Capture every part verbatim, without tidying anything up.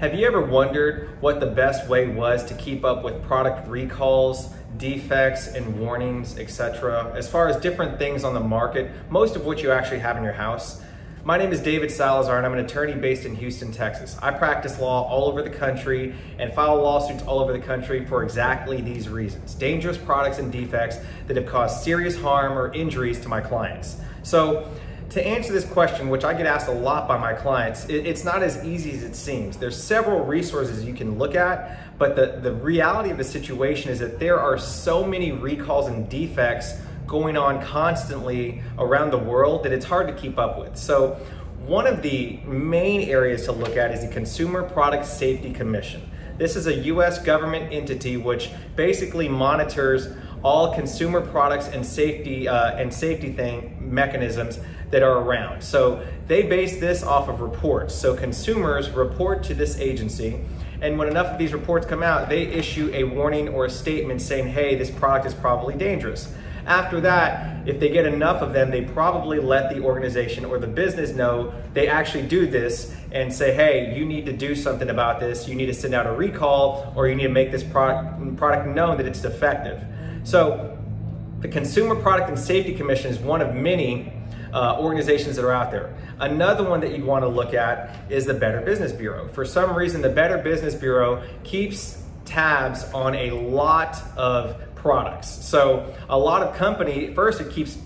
Have you ever wondered what the best way was to keep up with product recalls, defects, and warnings, et cetera, as far as different things on the market, most of which you actually have in your house? My name is David Salazar, and I'm an attorney based in Houston, Texas. I practice law all over the country and file lawsuits all over the country for exactly these reasons: dangerous products and defects that have caused serious harm or injuries to my clients. So, to answer this question, which I get asked a lot by my clients, it's not as easy as it seems. There's several resources you can look at, but the, the reality of the situation is that there are so many recalls and defects going on constantly around the world that it's hard to keep up with. So one of the main areas to look at is the Consumer Product Safety Commission. This is a U S government entity which basically monitors all consumer products and safety uh, and safety thing mechanisms that are around. So they base this off of reports. So consumers report to this agency, and when enough of these reports come out, they issue a warning or a statement saying, hey, this product is probably dangerous. After that, if they get enough of them, they probably let the organization or the business know they actually do this and say, hey, you need to do something about this. You need to send out a recall, or you need to make this product, product known that it's defective. So the Consumer Product and Safety Commission is one of many uh, organizations that are out there. Another one that you'd want to look at is the Better Business Bureau. For some reason, the Better Business Bureau keeps tabs on a lot of products. So a lot of company, first it keeps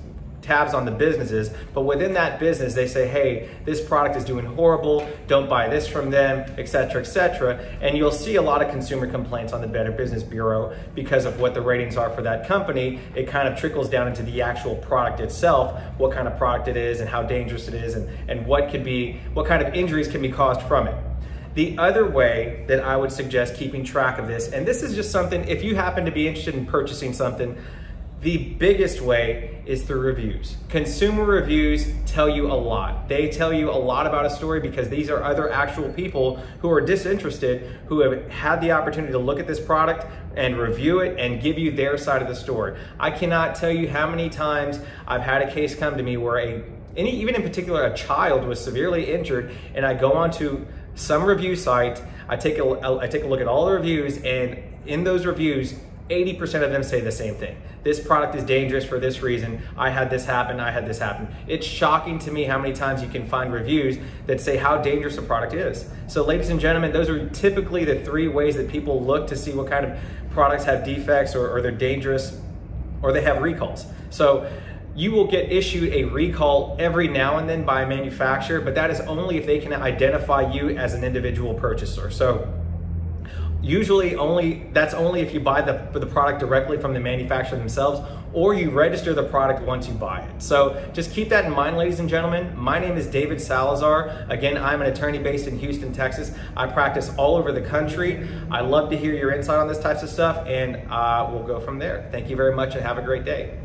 tabs on the businesses, but within that business, they say, hey, this product is doing horrible, don't buy this from them, et cetera, et cetera. And you'll see a lot of consumer complaints on the Better Business Bureau because of what the ratings are for that company. It kind of trickles down into the actual product itself, what kind of product it is and how dangerous it is and, and what could be, what kind of injuries can be caused from it. The other way that I would suggest keeping track of this, and this is just something, if you happen to be interested in purchasing something, the biggest way is through reviews. Consumer reviews tell you a lot. They tell you a lot about a story because these are other actual people who are disinterested, who have had the opportunity to look at this product and review it and give you their side of the story. I cannot tell you how many times I've had a case come to me where a, any, even in particular a child was severely injured, and I go on to some review site, I take a, I take a look at all the reviews, and in those reviews, eighty percent of them say the same thing. This product is dangerous for this reason. I had this happen, I had this happen. It's shocking to me how many times you can find reviews that say how dangerous a product is. So ladies and gentlemen, those are typically the three ways that people look to see what kind of products have defects or, or they're dangerous or they have recalls. So you will get issued a recall every now and then by a manufacturer, but that is only if they can identify you as an individual purchaser. So usually only that's only if you buy the, the product directly from the manufacturer themselves, or you register the product once you buy it. So just keep that in mind, ladies and gentlemen. My name is David Salazar. Again, I'm an attorney based in Houston, Texas. I practice all over the country. I love to hear your insight on this types of stuff, and uh, we'll go from there. Thank you very much and have a great day.